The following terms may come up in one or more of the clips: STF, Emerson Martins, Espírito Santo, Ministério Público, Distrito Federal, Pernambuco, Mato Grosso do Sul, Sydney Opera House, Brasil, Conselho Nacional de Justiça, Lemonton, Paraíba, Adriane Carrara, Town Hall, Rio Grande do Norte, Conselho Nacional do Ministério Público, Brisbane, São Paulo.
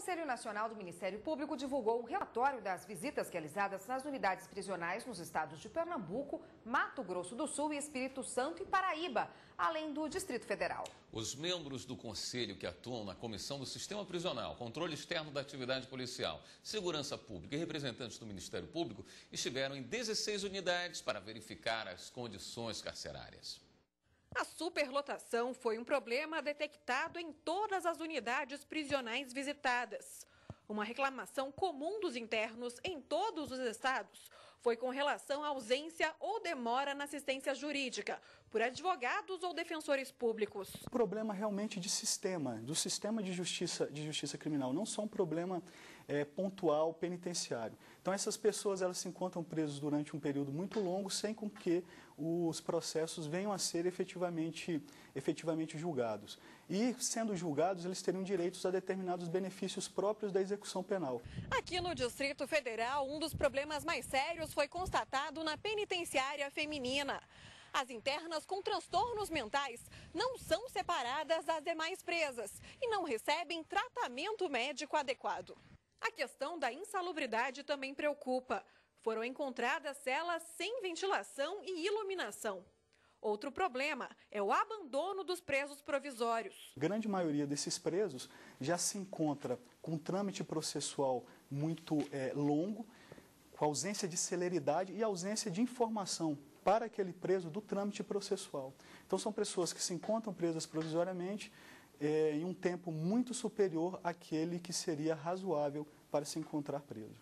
Conselho Nacional do Ministério Público divulgou um relatório das visitas realizadas nas unidades prisionais nos estados de Pernambuco, Mato Grosso do Sul, Espírito Santo e Paraíba, além do Distrito Federal. Os membros do Conselho que atuam na Comissão do Sistema Prisional, Controle Externo da Atividade Policial, Segurança Pública e representantes do Ministério Público estiveram em 16 unidades para verificar as condições carcerárias. A superlotação foi um problema detectado em todas as unidades prisionais visitadas. Uma reclamação comum dos internos em todos os estados foi com relação à ausência ou demora na assistência jurídica por advogados ou defensores públicos. O problema realmente de sistema, do sistema de justiça criminal, não só um problema pontual penitenciário. Então essas pessoas elas se encontram presas durante um período muito longo sem com que os processos venham a ser efetivamente julgados. E sendo julgados, eles teriam direitos a determinados benefícios próprios da execução penal. Aqui no Distrito Federal, um dos problemas mais sérios foi constatado na penitenciária feminina. As internas com transtornos mentais não são separadas das demais presas e não recebem tratamento médico adequado. A questão da insalubridade também preocupa. Foram encontradas celas sem ventilação e iluminação. Outro problema é o abandono dos presos provisórios. A grande maioria desses presos já se encontra com um trâmite processual muito longo, com ausência de celeridade e ausência de informação para aquele preso do trâmite processual. Então são pessoas que se encontram presas provisoriamente em um tempo muito superior àquele que seria razoável para se encontrar preso.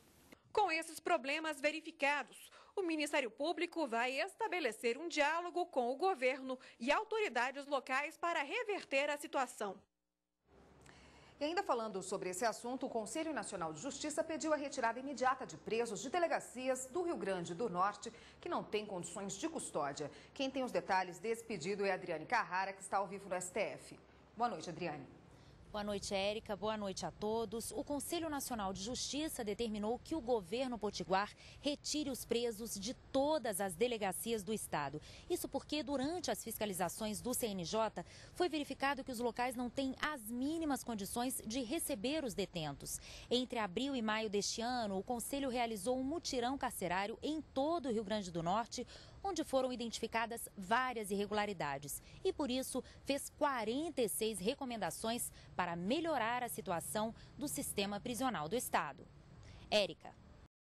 Com esses problemas verificados, o Ministério Público vai estabelecer um diálogo com o governo e autoridades locais para reverter a situação. E ainda falando sobre esse assunto, o Conselho Nacional de Justiça pediu a retirada imediata de presos de delegacias do Rio Grande do Norte, que não têm condições de custódia. Quem tem os detalhes desse pedido é a Adriane Carrara, que está ao vivo no STF. Boa noite, Adriane. Boa noite, Érica. Boa noite a todos. O Conselho Nacional de Justiça determinou que o governo potiguar retire os presos de todas as delegacias do estado. Isso porque durante as fiscalizações do CNJ foi verificado que os locais não têm as mínimas condições de receber os detentos. Entre abril e maio deste ano, o Conselho realizou um mutirão carcerário em todo o Rio Grande do Norte, onde foram identificadas várias irregularidades e, por isso, fez 46 recomendações para melhorar a situação do sistema prisional do estado. Érica.